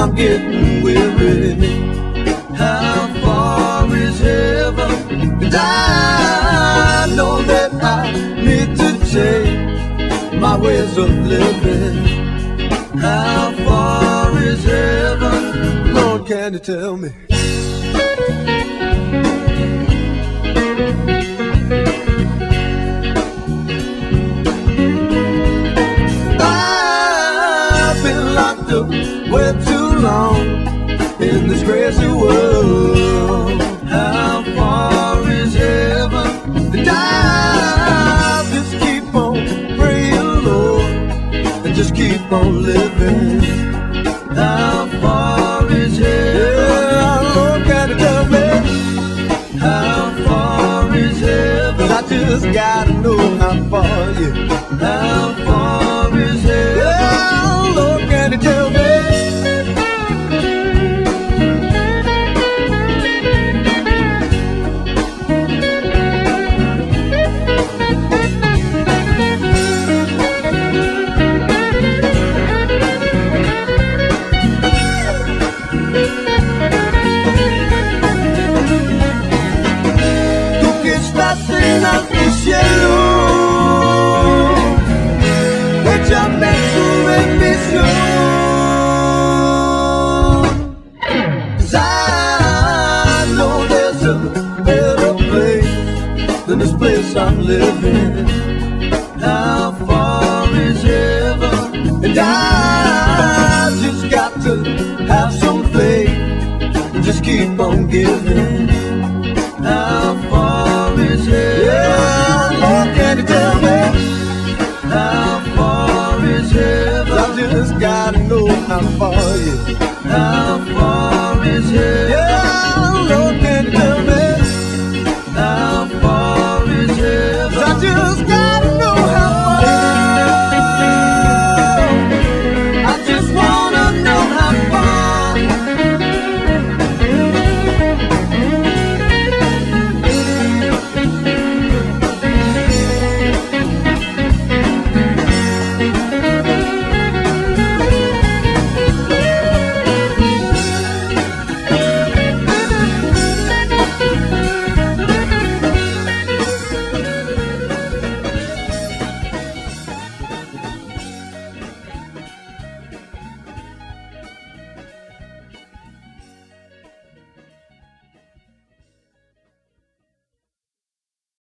I'm getting weary. How far is heaven? And I know that I need to change my ways of living. How far is heaven? Lord, can you tell me? I've been locked up way too long in this crazy world. How far is heaven? And I just keep on praying, Lord, and just keep on living. How far is heaven? Yeah, Lord, gotta tell me. How far is heaven? I just gotta know how far, yeah. How far is heaven? Yeah, Lord, gotta tell me. I'm living. How far is heaven? And I just got to have some faith and just keep on giving. How far is heaven? Yeah, Lord, can you tell me? How far is heaven? I just gotta know how far, yeah. How